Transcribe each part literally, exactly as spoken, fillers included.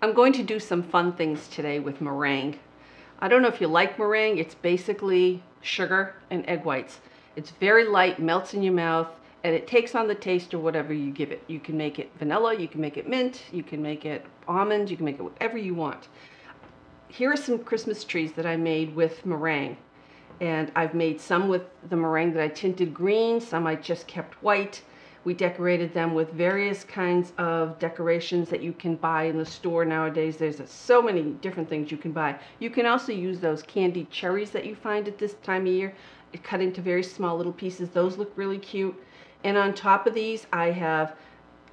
I'm going to do some fun things today with meringue. I don't know if you like meringue. It's basically sugar and egg whites. It's very light, melts in your mouth, and it takes on the taste of whatever you give it. You can make it vanilla, you can make it mint, you can make it almond, you can make it whatever you want. Here are some Christmas trees that I made with meringue. And I've made some with the meringue that I tinted green, some I just kept white. We decorated them with various kinds of decorations that you can buy in the store nowadays. There's so many different things you can buy. You can also use those candied cherries that you find at this time of year. It cut into very small little pieces. Those look really cute. And on top of these, I have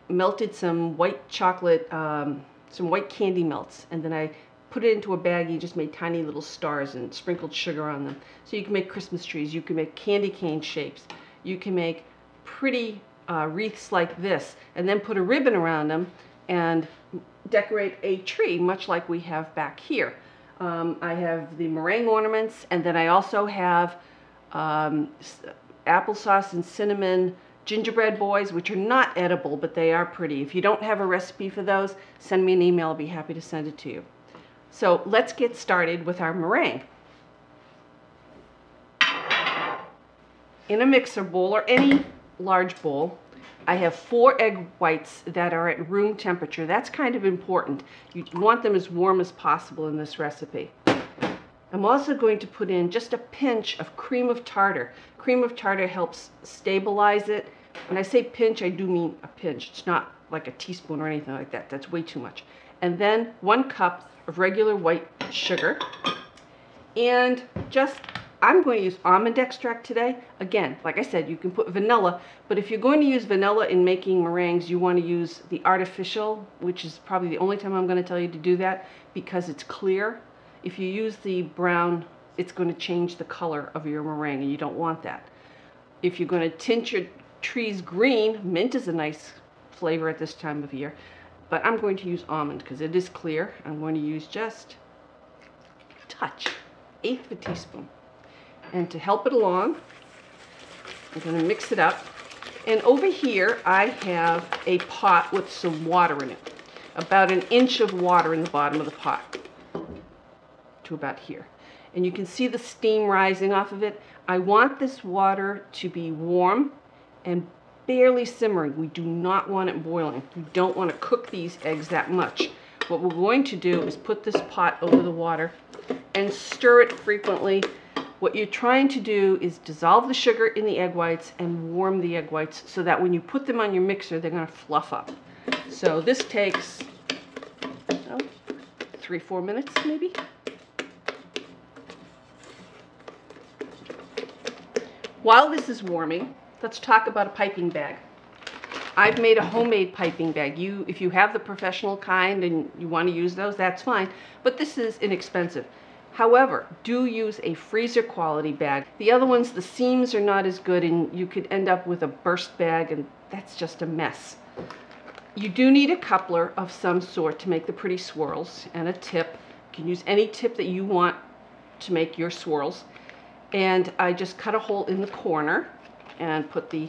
melted some white chocolate, um, some white candy melts, and then I put it into a baggie and just made tiny little stars and sprinkled sugar on them. So you can make Christmas trees. You can make candy cane shapes. You can make pretty Uh, wreaths like this, and then put a ribbon around them and decorate a tree much like we have back here. Um, I have the meringue ornaments, and then I also have um, applesauce and cinnamon gingerbread boys, which are not edible, but they are pretty. If you don't have a recipe for those, send me an email. I'll be happy to send it to you. So let's get started with our meringue. In a mixer bowl or any large bowl, I have four egg whites that are at room temperature. That's kind of important. You want them as warm as possible in this recipe. I'm also going to put in just a pinch of cream of tartar. Cream of tartar helps stabilize it. When I say pinch, I do mean a pinch. It's not like a teaspoon or anything like that. That's way too much. And then one cup of regular white sugar. And just I'm going to use almond extract today. Again, like I said, you can put vanilla, but if you're going to use vanilla in making meringues, you want to use the artificial, which is probably the only time I'm going to tell you to do that because it's clear. If you use the brown, it's going to change the color of your meringue, and you don't want that. If you're going to tint your trees green, mint is a nice flavor at this time of year, but I'm going to use almond because it is clear. I'm going to use just a touch, eighth of a teaspoon. And to help it along, I'm going to mix it up. And over here, I have a pot with some water in it. About an inch of water in the bottom of the pot, to about here. And you can see the steam rising off of it. I want this water to be warm and barely simmering. We do not want it boiling. You don't want to cook these eggs that much. What we're going to do is put this pot over the water and stir it frequently. What you're trying to do is dissolve the sugar in the egg whites and warm the egg whites so that when you put them on your mixer, they're going to fluff up. So this takes oh, three, four minutes maybe. While this is warming, let's talk about a piping bag. I've made a homemade piping bag. You, if you have the professional kind and you want to use those, that's fine. But this is inexpensive. However, do use a freezer quality bag. The other ones, the seams are not as good, and you could end up with a burst bag, and that's just a mess. You do need a coupler of some sort to make the pretty swirls, and a tip. You can use any tip that you want to make your swirls. And I just cut a hole in the corner and put the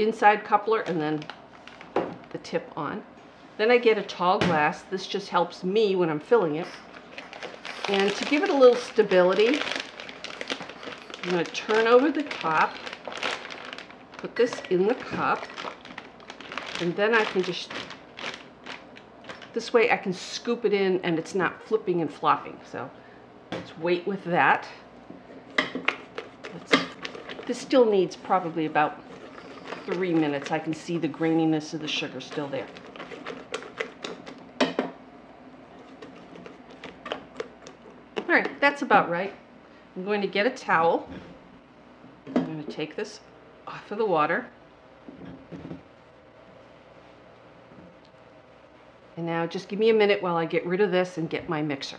inside coupler and then the tip on. Then I get a tall glass. This just helps me when I'm filling it. And to give it a little stability, I'm going to turn over the top, put this in the cup, and then I can just, this way I can scoop it in and it's not flipping and flopping. So let's wait with that. Let's, this still needs probably about three minutes. I can see the graininess of the sugar still there. All right, that's about right. I'm going to get a towel. I'm going to take this off of the water. And now just give me a minute while I get rid of this and get my mixer.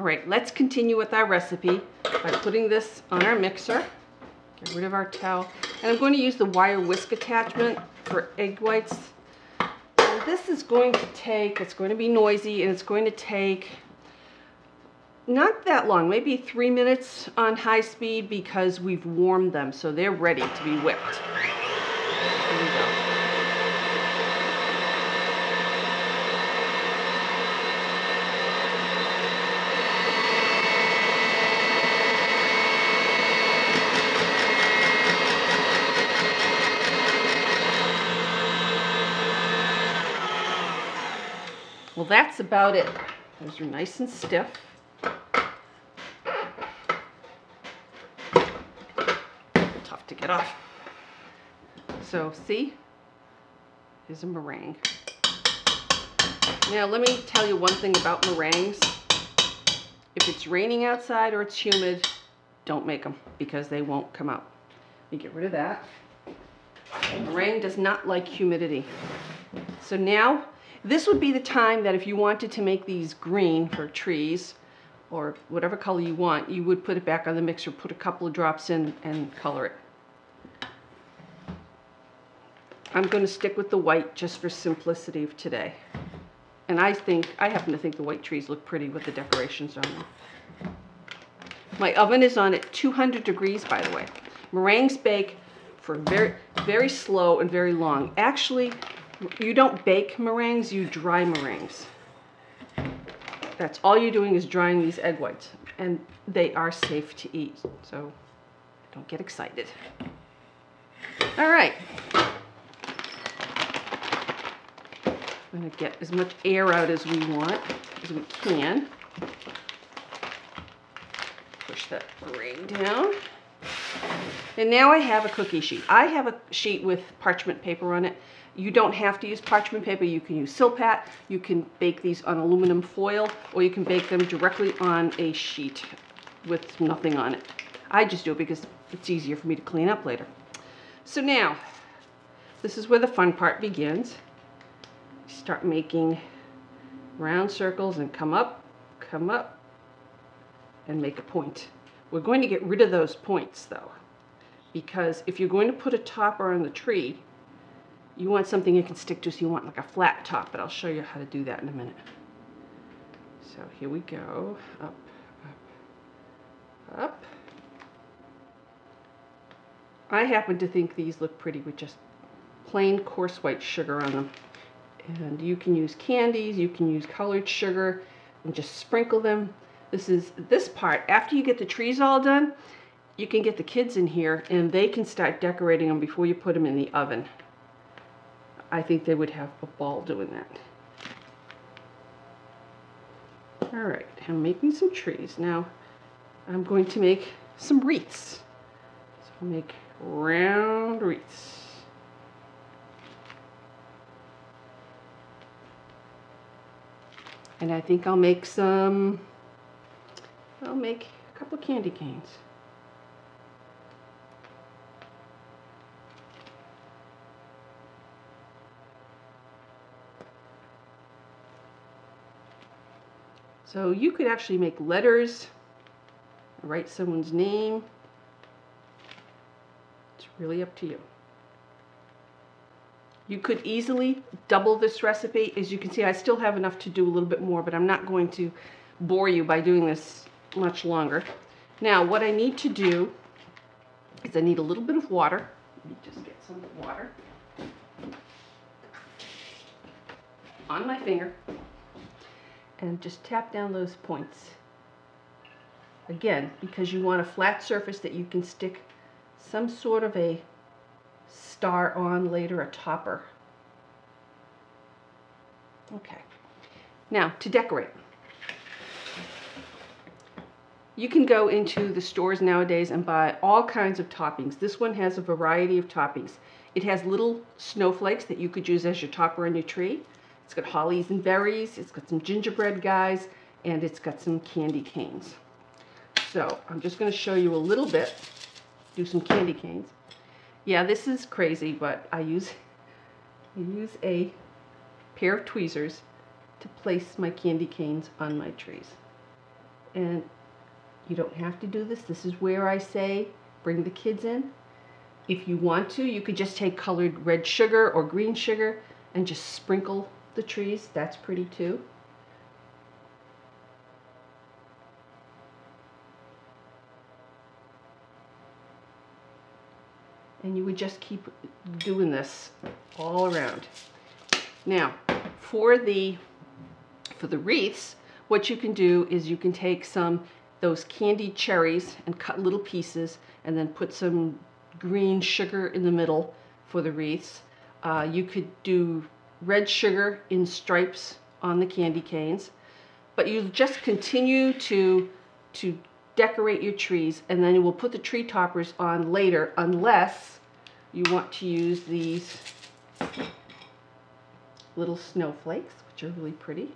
All right, let's continue with our recipe by putting this on our mixer. Get rid of our towel. And I'm going to use the wire whisk attachment for egg whites. This is going to take, it's going to be noisy, and it's going to take not that long, maybe three minutes on high speed because we've warmed them, so they're ready to be whipped. Here we go. that's about it. Those are nice and stiff. Tough to get off. So see, here's a meringue. Now let me tell you one thing about meringues. If it's raining outside or it's humid, don't make them because they won't come out. You get rid of that. Meringue does not like humidity. So now, this would be the time that if you wanted to make these green for trees or whatever color you want, you would put it back on the mixer, put a couple of drops in and color it. I'm going to stick with the white just for simplicity of today. And I think, I happen to think the white trees look pretty with the decorations on them. My oven is on at two hundred degrees, by the way. Meringues bake for very, very slow and very long. Actually, you don't bake meringues, you dry meringues. That's all you're doing is drying these egg whites, and they are safe to eat, so don't get excited. All right. I'm gonna get as much air out as we want, as we can. Push that meringue down. And now I have a cookie sheet. I have a sheet with parchment paper on it. You don't have to use parchment paper. You can use Silpat. You can bake these on aluminum foil, or you can bake them directly on a sheet with nothing on it. I just do it because it's easier for me to clean up later. So now, this is where the fun part begins. Start making round circles and come up, come up, and make a point. We're going to get rid of those points though, because if you're going to put a topper on the tree, you want something you can stick to, so you want like a flat top, but I'll show you how to do that in a minute. So here we go, up, up, up. I happen to think these look pretty with just plain coarse white sugar on them. And you can use candies, you can use colored sugar, and just sprinkle them. This is this part. After you get the trees all done, you can get the kids in here and they can start decorating them before you put them in the oven. I think they would have a ball doing that. All right, I'm making some trees. Now I'm going to make some wreaths. So I'll make round wreaths. And I think I'll make some, I'll make a couple of candy canes. So you could actually make letters, write someone's name. It's really up to you. You could easily double this recipe. As you can see, I still have enough to do a little bit more, but I'm not going to bore you by doing this much longer. Now, what I need to do is I need a little bit of water. Let me just get some water on my finger and just tap down those points. Again, because you want a flat surface that you can stick some sort of a star on later, a topper. Okay, now to decorate. You can go into the stores nowadays and buy all kinds of toppings. This one has a variety of toppings. It has little snowflakes that you could use as your topper on your tree. It's got hollies and berries, it's got some gingerbread guys, and it's got some candy canes. So I'm just going to show you a little bit, do some candy canes. Yeah, this is crazy, but I use, I use a pair of tweezers to place my candy canes on my trees. And you don't have to do this. This is where I say bring the kids in. If you want to, you could just take colored red sugar or green sugar and just sprinkle the trees. That's pretty too. And you would just keep doing this all around. Now, for the for the wreaths, what you can do is you can take some those candied cherries and cut little pieces, and then put some green sugar in the middle for the wreaths. Uh, you could do red sugar in stripes on the candy canes, but you just continue to, to decorate your trees, and then we'll put the tree toppers on later unless you want to use these little snowflakes, which are really pretty.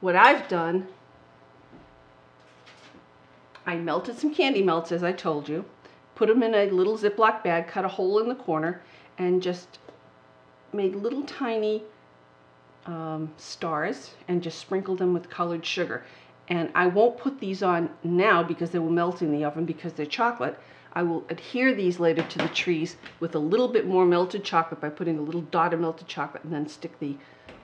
What I've done, I melted some candy melts, as I told you, put them in a little Ziploc bag, cut a hole in the corner, and just made little tiny um, stars and just sprinkled them with colored sugar. And I won't put these on now because they will melt in the oven because they're chocolate. I will adhere these later to the trees with a little bit more melted chocolate by putting a little dot of melted chocolate and then stick the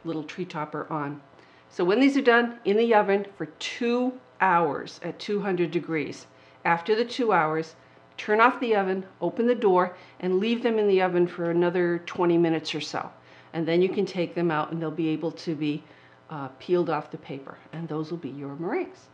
little tree topper on. So when these are done, in the oven for two hours at two hundred degrees. After the two hours, turn off the oven, open the door, and leave them in the oven for another twenty minutes or so. And then you can take them out and they'll be able to be uh, peeled off the paper. And those will be your meringues.